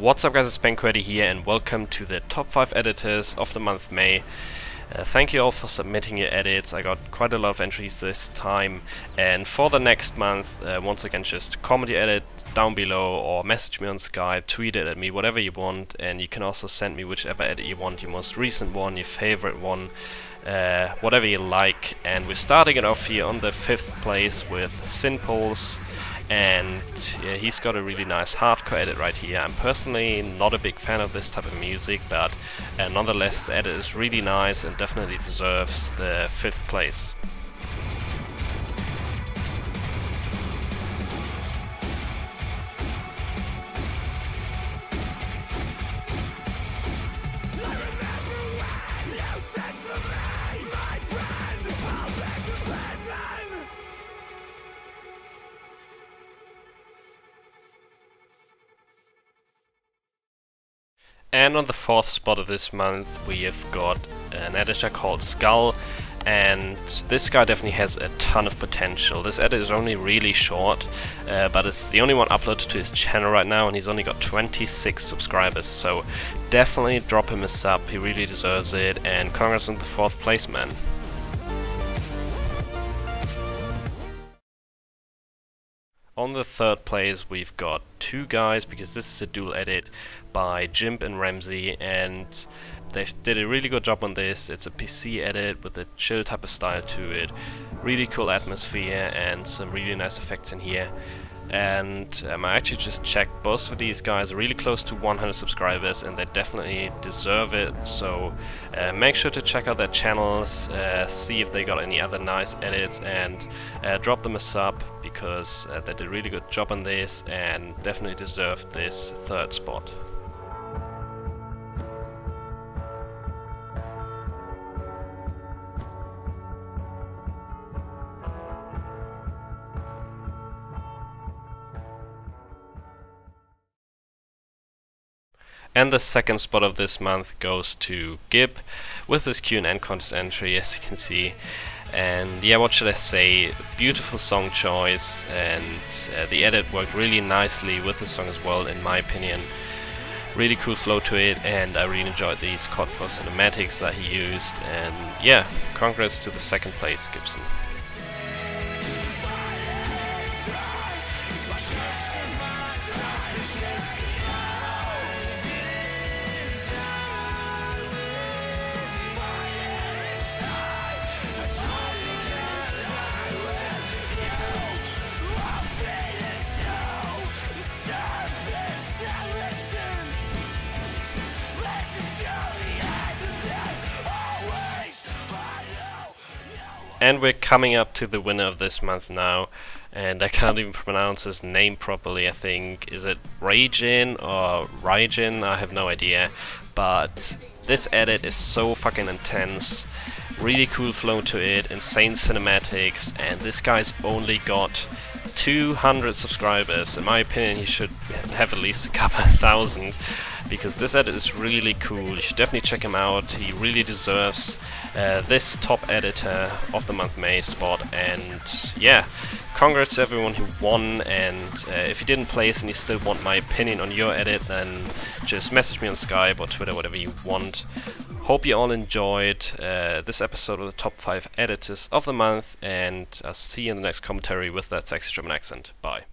What's up guys, it's B3NG Qwerty here and welcome to the top 5 editors of the month May. Thank you all for submitting your edits. I got quite a lot of entries this time, and for the next month, once again, just comment your edit down below or message me on Skype, tweet it at me, whatever you want, and you can also send me whichever edit you want, your most recent one, your favorite one, whatever you like. And we're starting it off here on the 5th place with SinPulse. And yeah, he's got a really nice hardcore edit right here. I'm personally not a big fan of this type of music, but nonetheless the edit is really nice and definitely deserves the 5th place. And on the 4th spot of this month we have got an editor called Skull, and this guy definitely has a ton of potential. This edit is only really short, but it's the only one uploaded to his channel right now and he's only got 26 subscribers, so definitely drop him a sub, he really deserves it, and congrats on the 4th place, man. On the 3rd place we've got two guys, because this is a dual edit by GiB and Ramsey, and they did a really good job on this. It's a PC edit with a chill type of style to it, really cool atmosphere and some really nice effects in here. And I actually just checked, both of these guys are really close to 100 subscribers and they definitely deserve it, so make sure to check out their channels, see if they got any other nice edits, and drop them a sub, because they did a really good job on this and definitely deserved this 3rd spot. And the 2nd spot of this month goes to GiB with his Q&N contest entry, as you can see. And yeah, what should I say, beautiful song choice, and the edit worked really nicely with the song as well, in my opinion. Really cool flow to it, and I really enjoyed these COD4 cinematics that he used, and yeah, congrats to the 2nd place, Gibson. And we're coming up to the winner of this month now, and I can't even pronounce his name properly. I think, is it Raijin or Raijin? I have no idea, but this edit is so fucking intense, really cool flow to it, insane cinematics, and this guy's only got 200 subscribers. In my opinion he should have at least a couple 1,000, because this edit is really cool. You should definitely check him out, he really deserves this top editor of the month May spot, and yeah, congrats to everyone who won. And if you didn't place and you still want my opinion on your edit, then just message me on Skype or Twitter, whatever you want. Hope you all enjoyed this episode of the top 5 editors of the month, and I'll see you in the next commentary with that sexy German accent. Bye.